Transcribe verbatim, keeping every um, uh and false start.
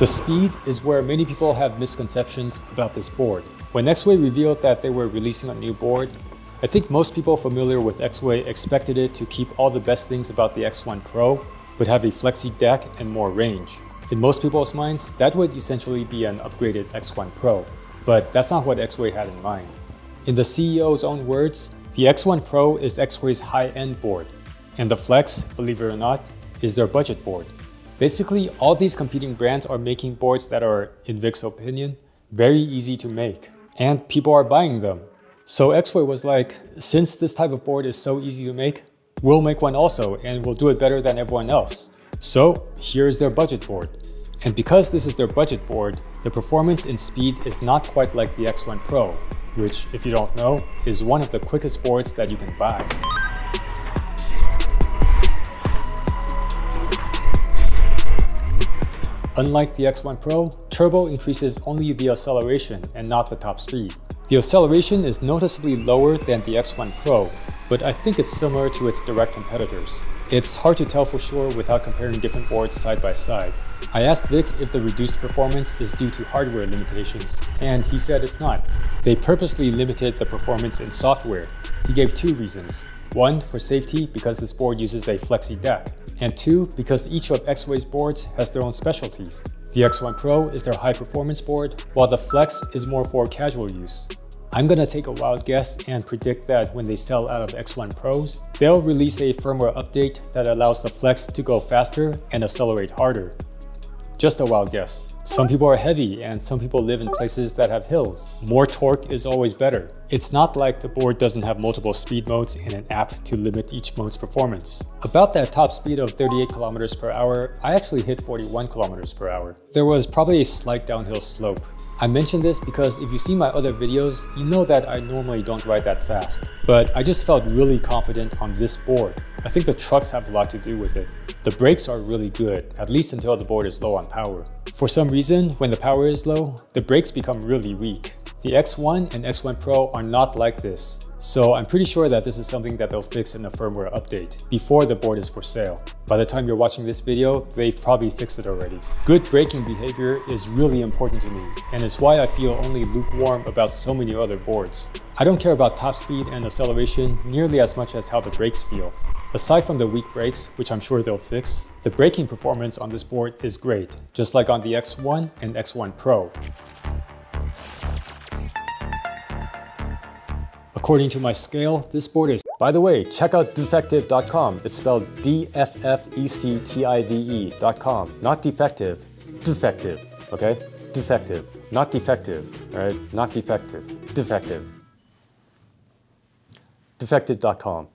The speed is where many people have misconceptions about this board. When Exway revealed that they were releasing a new board, I think most people familiar with Exway expected it to keep all the best things about the X one Pro, but have a flexi deck and more range. In most people's minds, that would essentially be an upgraded X one Pro, but that's not what Exway had in mind. In the C E O's own words, the X one Pro is Exway's high-end board, and the Flex, believe it or not, is their budget board. Basically, all these competing brands are making boards that are, in Vic's opinion, very easy to make, and people are buying them. So Exway was like, since this type of board is so easy to make, we'll make one also, and we'll do it better than everyone else. So here's their budget board. And because this is their budget board, the performance and speed is not quite like the X one Pro, which, if you don't know, is one of the quickest boards that you can buy. Unlike the X one Pro, turbo increases only the acceleration and not the top speed. The acceleration is noticeably lower than the X one Pro, but I think it's similar to its direct competitors. It's hard to tell for sure without comparing different boards side by side. I asked Vic if the reduced performance is due to hardware limitations, and he said it's not. They purposely limited the performance in software. He gave two reasons. One, for safety, because this board uses a flexi deck. And two, because each of Exway's boards has their own specialties. The X one Pro is their high-performance board, while the Flex is more for casual use. I'm gonna take a wild guess and predict that when they sell out of X one Pros, they'll release a firmware update that allows the Flex to go faster and accelerate harder. Just a wild guess. Some people are heavy and some people live in places that have hills. More torque is always better. It's not like the board doesn't have multiple speed modes and an app to limit each mode's performance. About that top speed of thirty-eight kilometers per hour, I actually hit forty-one kilometers per hour. There was probably a slight downhill slope. I mention this because if you see my other videos, you know that I normally don't ride that fast, but I just felt really confident on this board. I think the trucks have a lot to do with it. The brakes are really good, at least until the board is low on power. For some reason, when the power is low, the brakes become really weak. The X one and X one Pro are not like this, so I'm pretty sure that this is something that they'll fix in a firmware update before the board is for sale. By the time you're watching this video, they've probably fixed it already. Good braking behavior is really important to me, and it's why I feel only lukewarm about so many other boards. I don't care about top speed and acceleration nearly as much as how the brakes feel. Aside from the weak brakes, which I'm sure they'll fix, the braking performance on this board is great, just like on the X one and X one Pro. According to my scale, this board is... By the way, check out Dffective dot com. It's spelled D F F E C T I V E dot com. Not defective. Dffective. Okay? Dffective. Not defective. Alright? Not defective. Dffective. Dffective dot com.